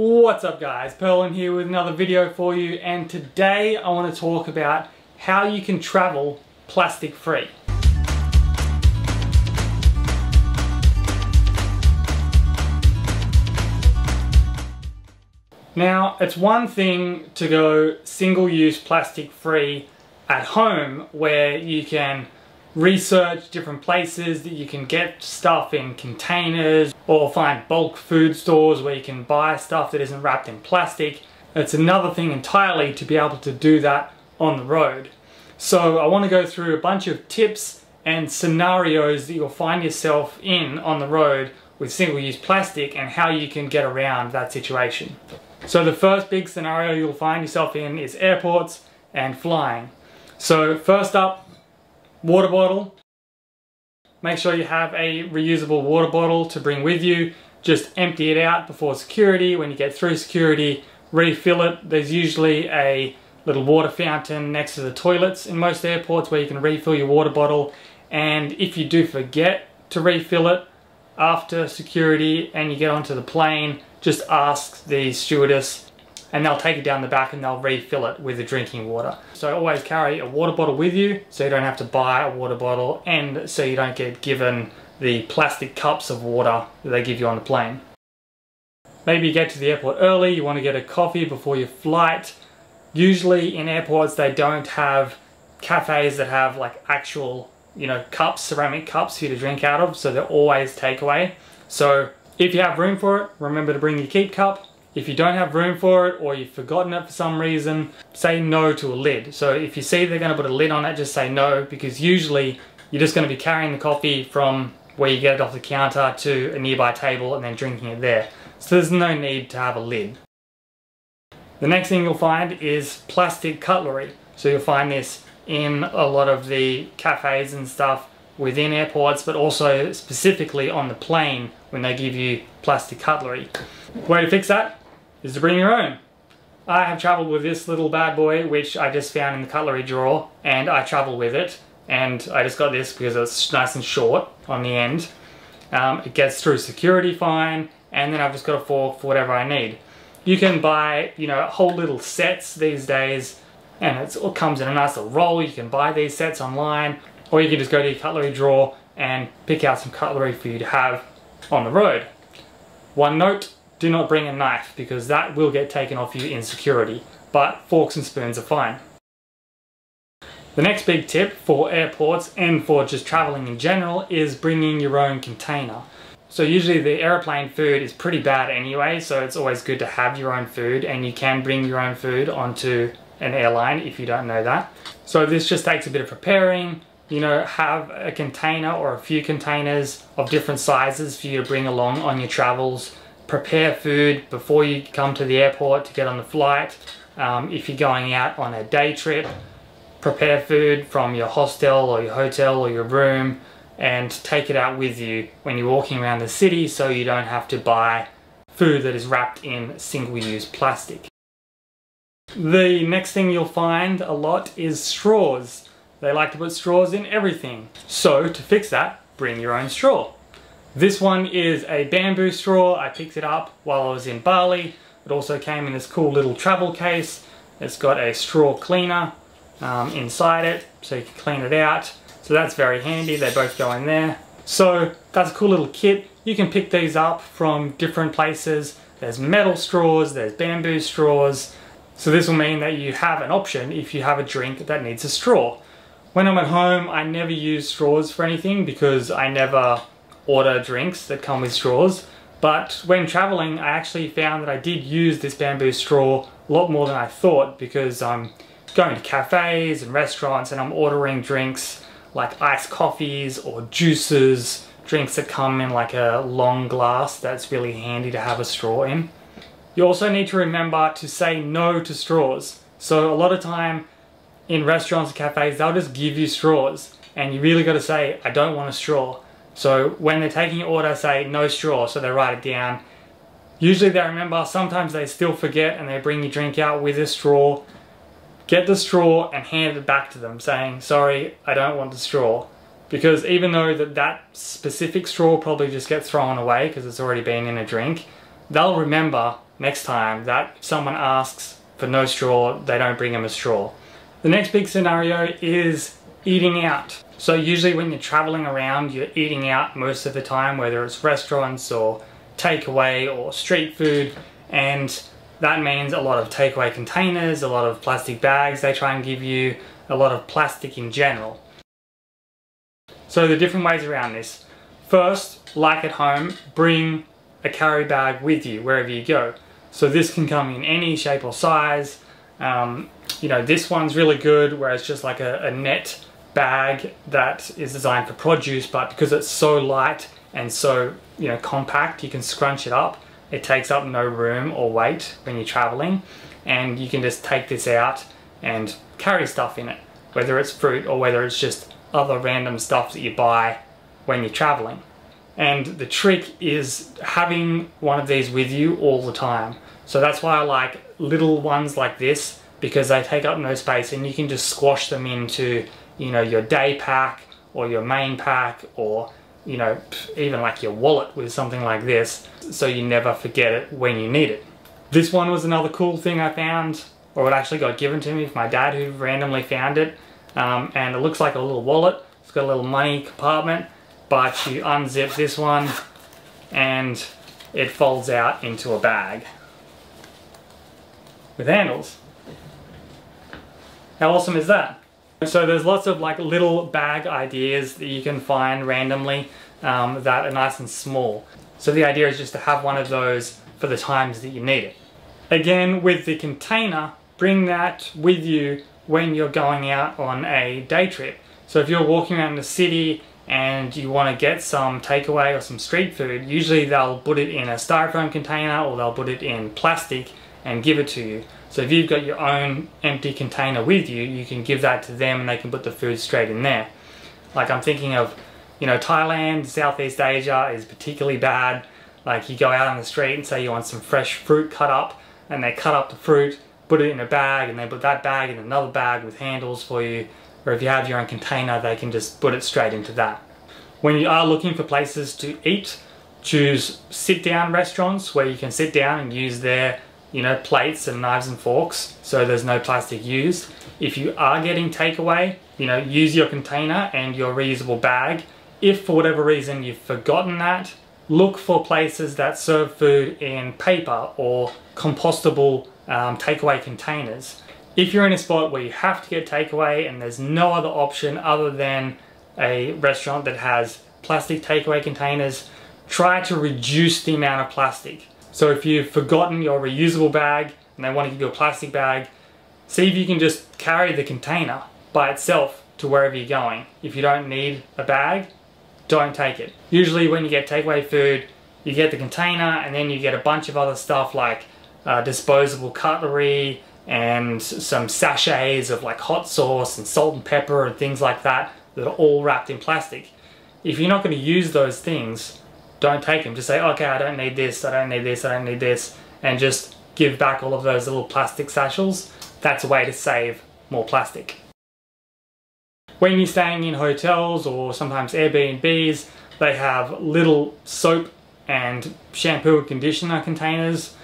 What's up guys, Perlin here with another video for you, and today I want to talk about how you can travel plastic free. Now it's one thing to go single use plastic free at home where you can research different places that you can get stuff in containers or find bulk food stores where you can buy stuff that isn't wrapped in plastic. It's another thing entirely to be able to do that on the road. So I want to go through a bunch of tips and scenarios that you'll find yourself in on the road with single-use plastic and how you can get around that situation. So the first big scenario you'll find yourself in is airports and flying. So first up, water bottle. Make sure you have a reusable water bottle to bring with you. Just empty it out before security. When you get through security, refill it. There's usually a little water fountain next to the toilets in most airports where you can refill your water bottle. And if you do forget to refill it after security and you get onto the plane, just ask the stewardess and they'll take it down the back and they'll refill it with the drinking water. So always carry a water bottle with you so you don't have to buy a water bottle and so you don't get given the plastic cups of water that they give you on the plane. Maybe you get to the airport early, you want to get a coffee before your flight. Usually in airports they don't have cafes that have like actual, you know, cups, ceramic cups for you to drink out of, so they're always takeaway. So if you have room for it, remember to bring your keep cup. If you don't have room for it or you've forgotten it for some reason, say no to a lid. So if you see they're going to put a lid on it, just say no, because usually you're just going to be carrying the coffee from where you get it off the counter to a nearby table and then drinking it there. So there's no need to have a lid. The next thing you'll find is plastic cutlery. So you'll find this in a lot of the cafes and stuff within airports, but also specifically on the plane when they give you plastic cutlery. The way to fix that is to bring your own. I have traveled with this little bad boy which I just found in the cutlery drawer, and I travel with it, and I just got this because it's nice and short on the end. It gets through security fine, and then I've just got a fork for whatever I need. You can buy, you know, whole little sets these days, and it all comes in a nice little roll. You can buy these sets online, or you can just go to your cutlery drawer and pick out some cutlery for you to have on the road. One note, do not bring a knife because that will get taken off you in security, but forks and spoons are fine. The next big tip for airports and for just traveling in general is bringing your own container. So usually the airplane food is pretty bad anyway, so it's always good to have your own food, and you can bring your own food onto an airline if you don't know that. So this just takes a bit of preparing. You know, have a container or a few containers of different sizes for you to bring along on your travels. Prepare food before you come to the airport to get on the flight. If you're going out on a day trip, prepare food from your hostel or your hotel or your room and take it out with you when you're walking around the city so you don't have to buy food that is wrapped in single-use plastic. The next thing you'll find a lot is straws. They like to put straws in everything. So to fix that, bring your own straw. This one is a bamboo straw. I picked it up while I was in Bali. It also came in this cool little travel case. It's got a straw cleaner inside it, so you can clean it out. So that's very handy, they both go in there. So that's a cool little kit. You can pick these up from different places. There's metal straws, there's bamboo straws. So this will mean that you have an option if you have a drink that needs a straw. When I'm at home, I never use straws for anything because I never order drinks that come with straws. But when traveling, I actually found that I did use this bamboo straw a lot more than I thought because I'm going to cafes and restaurants and I'm ordering drinks like iced coffees or juices, drinks that come in like a long glass. That's really handy to have a straw in. You also need to remember to say no to straws. So a lot of time, in restaurants and cafes, they'll just give you straws and you really got to say, I don't want a straw. So when they're taking your order, say no straw, so they write it down. Usually they remember, sometimes they still forget and they bring your drink out with a straw. Get the straw and hand it back to them saying, sorry, I don't want the straw. Because even though that specific straw probably just gets thrown away because it's already been in a drink, they'll remember next time that someone asks for no straw, they don't bring them a straw. The next big scenario is eating out. So usually when you're traveling around, you're eating out most of the time, whether it's restaurants or takeaway or street food, and that means a lot of takeaway containers, a lot of plastic bags they try and give you, a lot of plastic in general. So the different ways around this. First, like at home, bring a carry bag with you wherever you go. So this can come in any shape or size. You know, this one's really good where it's just like a net bag that is designed for produce, but because it's so light and so, you know, compact, you can scrunch it up. It takes up no room or weight when you're traveling, and you can just take this out and carry stuff in it, whether it's fruit or whether it's just other random stuff that you buy when you're traveling. And the trick is having one of these with you all the time. So that's why I like little ones like this, because they take up no space and you can just squash them into, you know, your day pack or your main pack, or, you know, even like your wallet with something like this, so you never forget it when you need it. This one was another cool thing I found, or it actually got given to me from my dad, who randomly found it, and it looks like a little wallet. It's got a little money compartment, but you unzip this one and it folds out into a bag with handles. How awesome is that? So there's lots of like little bag ideas that you can find randomly that are nice and small. So the idea is just to have one of those for the times that you need it. Again, with the container, bring that with you when you're going out on a day trip. So if you're walking around the city and you want to get some takeaway or some street food, usually they'll put it in a styrofoam container or they'll put it in plastic and give it to you. So if you've got your own empty container with you, you can give that to them and they can put the food straight in there. Like I'm thinking of, you know, Thailand, Southeast Asia is particularly bad. Like you go out on the street and say you want some fresh fruit cut up, and they cut up the fruit, put it in a bag, and they put that bag in another bag with handles for you. Or if you have your own container, they can just put it straight into that. When you are looking for places to eat, choose sit-down restaurants where you can sit down and use their, you know, plates and knives and forks, so there's no plastic used. If you are getting takeaway, you know, use your container and your reusable bag. If for whatever reason you've forgotten that, look for places that serve food in paper or compostable takeaway containers. If you're in a spot where you have to get takeaway and there's no other option other than a restaurant that has plastic takeaway containers, try to reduce the amount of plastic. So if you've forgotten your reusable bag and they want to give you a plastic bag, see if you can just carry the container by itself to wherever you're going. If you don't need a bag, don't take it. Usually when you get takeaway food, you get the container and then you get a bunch of other stuff like disposable cutlery and some sachets of like hot sauce and salt and pepper and things like that that are all wrapped in plastic. If you're not going to use those things, don't take them. Just say, okay, I don't need this, I don't need this, I don't need this, and just give back all of those little plastic sachets. That's a way to save more plastic. When you're staying in hotels or sometimes Airbnbs, they have little soap and shampoo and conditioner containers.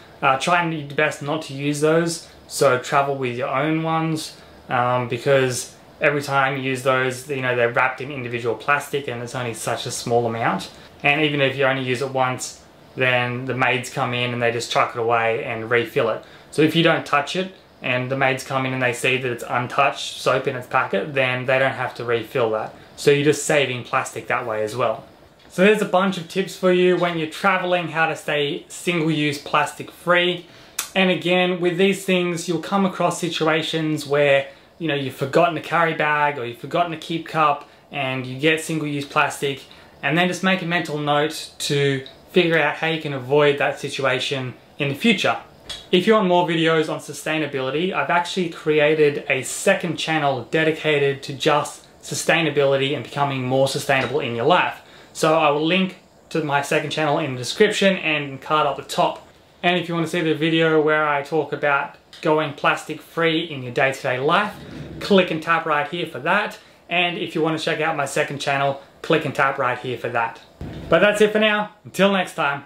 Try and do your best not to use those, so travel with your own ones, because every time you use those, you know, they're wrapped in individual plastic and it's only such a small amount. And even if you only use it once, then the maids come in and they just chuck it away and refill it. So if you don't touch it and the maids come in and they see that it's untouched soap in its packet, then they don't have to refill that. So you're just saving plastic that way as well. So there's a bunch of tips for you when you're traveling, how to stay single-use plastic free. And again, with these things, you'll come across situations where, you know, you've forgotten a carry bag or you've forgotten a keep cup and you get single-use plastic, and then just make a mental note to figure out how you can avoid that situation in the future. If you want more videos on sustainability, I've actually created a second channel dedicated to just sustainability and becoming more sustainable in your life. So I will link to my second channel in the description and card up the top. And if you want to see the video where I talk about going plastic free in your day-to-day life, click and tap right here for that. And if you want to check out my second channel, click and tap right here for that. But that's it for now. Until next time.